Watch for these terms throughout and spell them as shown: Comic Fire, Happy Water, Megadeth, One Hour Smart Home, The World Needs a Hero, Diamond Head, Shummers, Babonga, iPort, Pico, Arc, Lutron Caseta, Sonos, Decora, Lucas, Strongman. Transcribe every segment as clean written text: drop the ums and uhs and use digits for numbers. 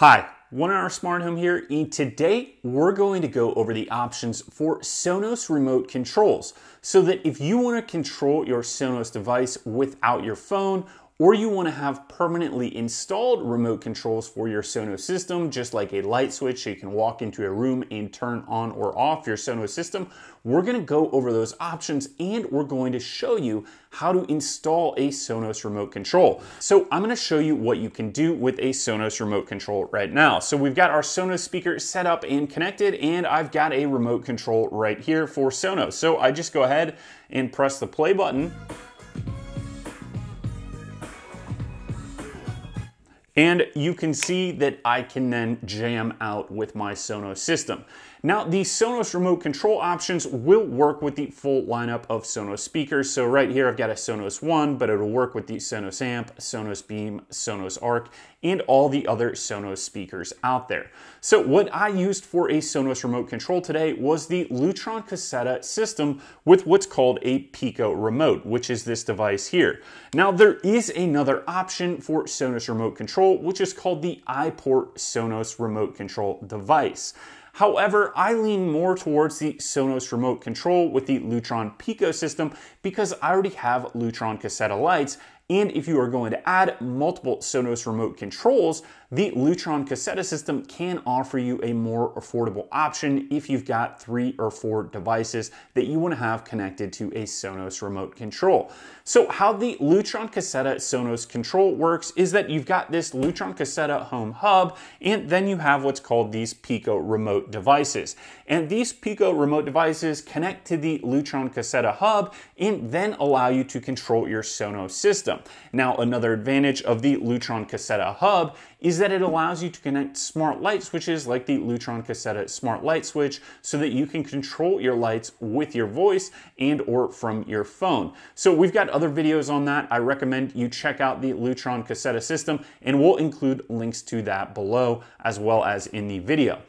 Hi, One Hour Smart Home here, and today we're going to go over the options for Sonos remote controls so that if you want to control your Sonos device without your phone, or you want to have permanently installed remote controls for your Sonos system, just like a light switch so you can walk into a room and turn on or off your Sonos system, we're going to go over those options and we're going to show you how to install a Sonos remote control. So I'm going to show you what you can do with a Sonos remote control right now. So we've got our Sonos speaker set up and connected, and I've got a remote control right here for Sonos. So I just go ahead and press the play button. And you can see that I can then jam out with my Sonos system. Now, the Sonos remote control options will work with the full lineup of Sonos speakers. So right here, I've got a Sonos One, but it'll work with the Sonos Amp, Sonos Beam, Sonos Arc, and all the other Sonos speakers out there. So what I used for a Sonos remote control today was the Lutron Caseta system with what's called a Pico remote, which is this device here. Now, there is another option for Sonos remote control, which is called the iPort Sonos remote control device. However, I lean more towards the Sonos remote control with the Lutron Pico system because I already have Lutron Caseta lights, and if you are going to add multiple Sonos remote controls, the Lutron Caseta system can offer you a more affordable option if you've got 3 or 4 devices that you want to have connected to a Sonos remote control. So how the Lutron Caseta Sonos control works is that you've got this Lutron Caseta home hub, and then you have what's called these Pico remote devices. And these Pico remote devices connect to the Lutron Caseta hub and then allow you to control your Sonos system. Now, another advantage of the Lutron Caseta hub is that it allows you to connect smart light switches like the Lutron Caseta smart light switch so that you can control your lights with your voice and or from your phone. So we've got other videos on that. I recommend you check out the Lutron Caseta system, and we'll include links to that below as well as in the video.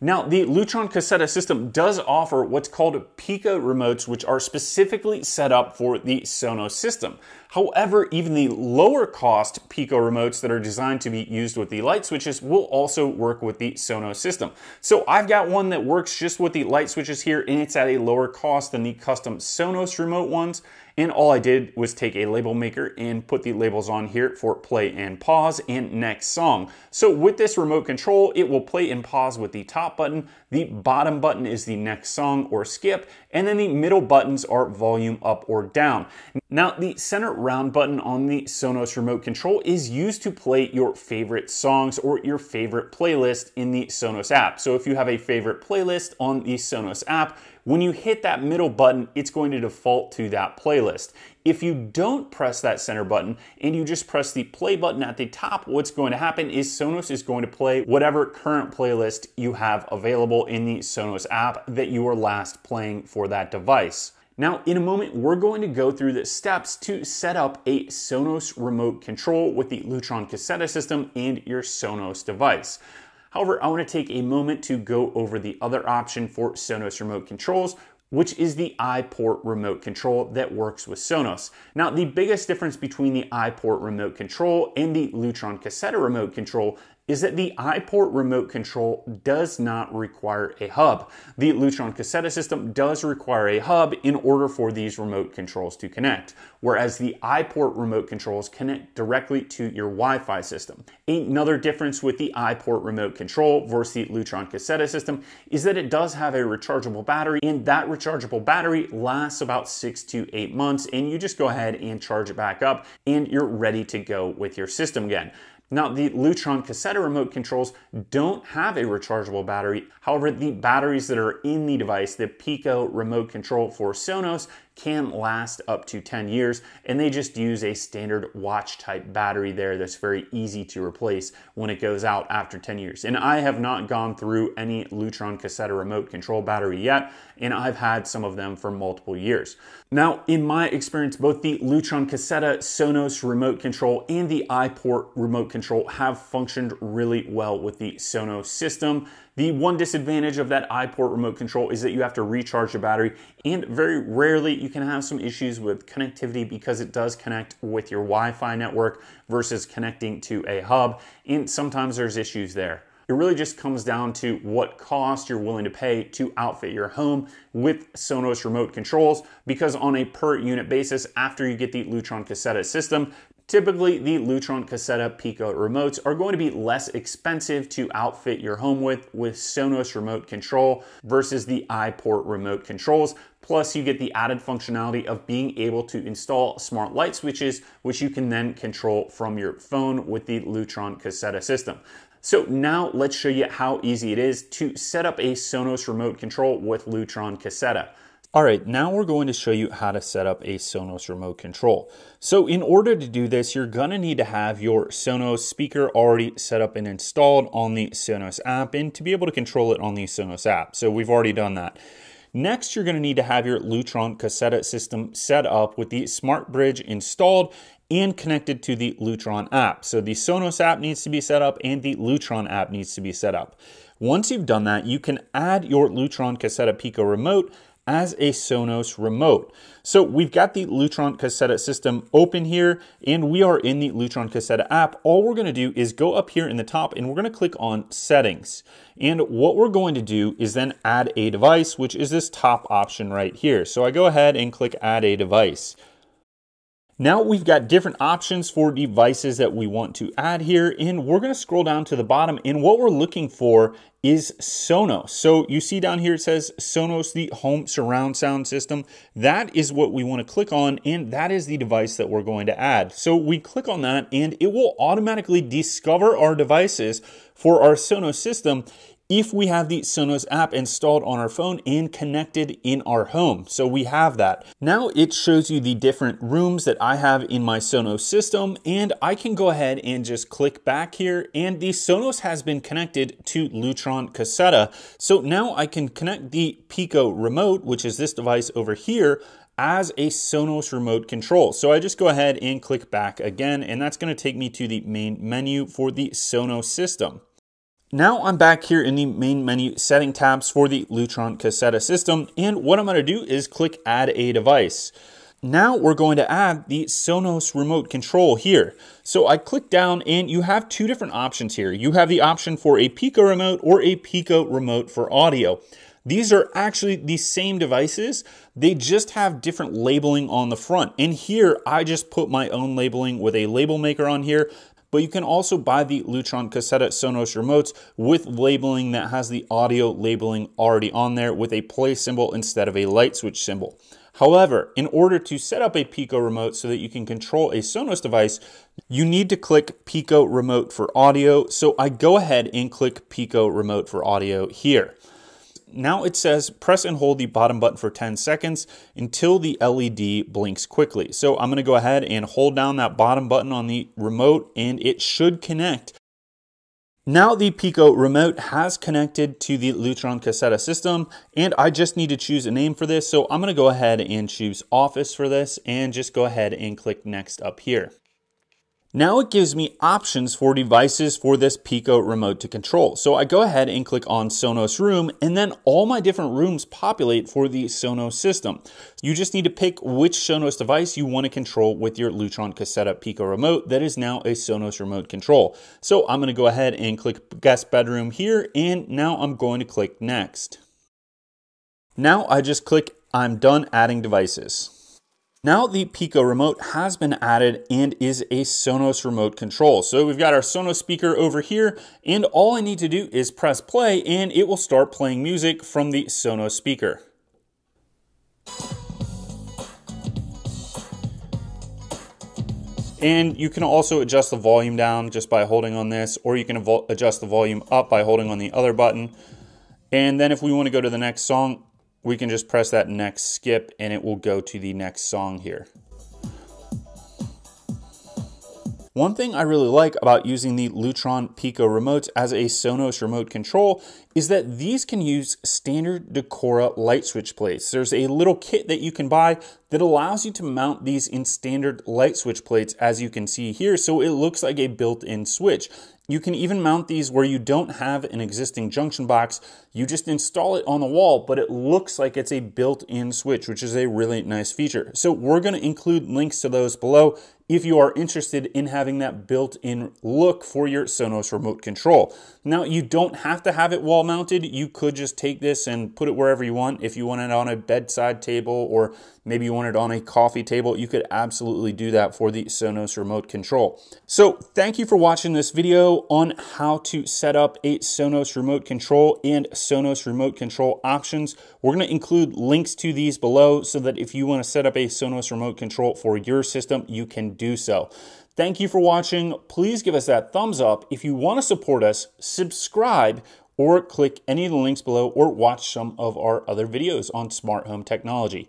Now, the Lutron Caseta system does offer what's called Pico remotes, which are specifically set up for the Sonos system. However, even the lower cost Pico remotes that are designed to be used with the light switches will also work with the Sonos system. So I've got one that works just with the light switches here, and it's at a lower cost than the custom Sonos remote ones. And all I did was take a label maker and put the labels on here for play and pause and next song. So with this remote control, it will play and pause with the top button. The bottom button is the next song or skip. And then the middle buttons are volume up or down. Now, the center round button on the Sonos remote control is used to play your favorite songs or your favorite playlist in the Sonos app. So if you have a favorite playlist on the Sonos app, when you hit that middle button, it's going to default to that playlist. If you don't press that center button and you just press the play button at the top, what's going to happen is Sonos is going to play whatever current playlist you have available in the Sonos app that you were last playing for that device. Now, in a moment, we're going to go through the steps to set up a Sonos remote control with the Lutron Caseta system and your Sonos device. However, I want to take a moment to go over the other option for Sonos remote controls, which is the iPort remote control that works with Sonos. Now, the biggest difference between the iPort remote control and the Lutron Caseta remote control is that the iPort remote control does not require a hub. The Lutron Caseta system does require a hub in order for these remote controls to connect, whereas the iPort remote controls connect directly to your Wi-Fi system. Another difference with the iPort remote control versus the Lutron Caseta system is that it does have a rechargeable battery, and that rechargeable battery lasts about 6 to 8 months, and you just go ahead and charge it back up, and you're ready to go with your system again. Now, the Lutron Caseta remote controls don't have a rechargeable battery. However, the batteries that are in the device, the Pico remote control for Sonos, can last up to 10 years, and they just use a standard watch type battery there that's very easy to replace when it goes out after 10 years. And I have not gone through any Lutron Caseta remote control battery yet, and I've had some of them for multiple years. Now, in my experience, both the Lutron Caseta Sonos remote control and the iPort remote control have functioned really well with the Sonos system. The one disadvantage of that iPort remote control is that you have to recharge the battery, and very rarely you can have some issues with connectivity because it does connect with your Wi-Fi network versus connecting to a hub, and sometimes there's issues there. It really just comes down to what cost you're willing to pay to outfit your home with Sonos remote controls, because on a per unit basis, after you get the Lutron Caseta system, typically the Lutron Caseta Pico remotes are going to be less expensive to outfit your home with Sonos remote control versus the iPort remote controls. Plus you get the added functionality of being able to install smart light switches, which you can then control from your phone with the Lutron Caseta system. So now let's show you how easy it is to set up a Sonos remote control with Lutron Caseta. All right, now we're going to show you how to set up a Sonos remote control. So in order to do this, you're gonna need to have your Sonos speaker already set up and installed on the Sonos app, and to be able to control it on the Sonos app. So we've already done that. Next, you're gonna need to have your Lutron Caseta system set up with the Smart Bridge installed and connected to the Lutron app. So the Sonos app needs to be set up and the Lutron app needs to be set up. Once you've done that, you can add your Lutron Caseta Pico remote as a Sonos remote. So we've got the Lutron Caseta system open here, and we are in the Lutron Caseta app. All we're gonna do is go up here in the top and we're gonna click on settings. And what we're going to do is then add a device, which is this top option right here. So I go ahead and click add a device. Now we've got different options for devices that we want to add here, and we're gonna scroll down to the bottom, and what we're looking for is Sonos. So you see down here it says Sonos, the home surround sound system. That is what we wanna click on, and that is the device that we're going to add. So we click on that, and it will automatically discover our devices for our Sonos system if we have the Sonos app installed on our phone and connected in our home. So we have that. Now it shows you the different rooms that I have in my Sonos system, and I can go ahead and just click back here, and the Sonos has been connected to Lutron Caseta. So now I can connect the Pico remote, which is this device over here, as a Sonos remote control. So I just go ahead and click back again, and that's gonna take me to the main menu for the Sonos system. Now I'm back here in the main menu setting tabs for the Lutron Caseta system, and what I'm gonna do is click add a device. Now we're going to add the Sonos remote control here. So I click down and you have two different options here. You have the option for a Pico remote or a Pico remote for audio. These are actually the same devices, they just have different labeling on the front. And here I just put my own labeling with a label maker on here. But you can also buy the Lutron Caseta Sonos remotes with labeling that has the audio labeling already on there with a play symbol instead of a light switch symbol. However, in order to set up a Pico remote so that you can control a Sonos device, you need to click Pico remote for audio. So I go ahead and click Pico remote for audio here. Now it says press and hold the bottom button for 10 seconds until the LED blinks quickly. So I'm gonna go ahead and hold down that bottom button on the remote and it should connect. Now the Pico remote has connected to the Lutron Caseta system, and I just need to choose a name for this. So I'm gonna go ahead and choose Office for this and just go ahead and click next up here. Now it gives me options for devices for this Pico remote to control. So I go ahead and click on Sonos room, and then all my different rooms populate for the Sonos system. You just need to pick which Sonos device you want to control with your Lutron Caseta Pico remote that is now a Sonos remote control. So I'm going to go ahead and click guest bedroom here, and now I'm going to click next. Now I just click I'm done adding devices. Now the Pico remote has been added and is a Sonos remote control. So we've got our Sonos speaker over here, and all I need to do is press play and it will start playing music from the Sonos speaker. And you can also adjust the volume down just by holding on this, or you can adjust the volume up by holding on the other button. And then if we want to go to the next song, we can just press that next skip and it will go to the next song here. One thing I really like about using the Lutron Pico remotes as a Sonos remote control is that these can use standard Decora light switch plates. There's a little kit that you can buy that allows you to mount these in standard light switch plates, as you can see here, so it looks like a built-in switch. You can even mount these where you don't have an existing junction box. You just install it on the wall, but it looks like it's a built-in switch, which is a really nice feature. So we're going to include links to those below if you are interested in having that built-in look for your Sonos remote control. Now, you don't have to have it wall mounted. You could just take this and put it wherever you want. If you want it on a bedside table, or maybe you want it on a coffee table, you could absolutely do that for the Sonos remote control. So thank you for watching this video on how to set up a Sonos remote control and Sonos remote control options. We're going to include links to these below so that if you want to set up a Sonos remote control for your system, you can do so. Thank you for watching. Please give us that thumbs up. If you want to support us, subscribe or click any of the links below, or watch some of our other videos on smart home technology.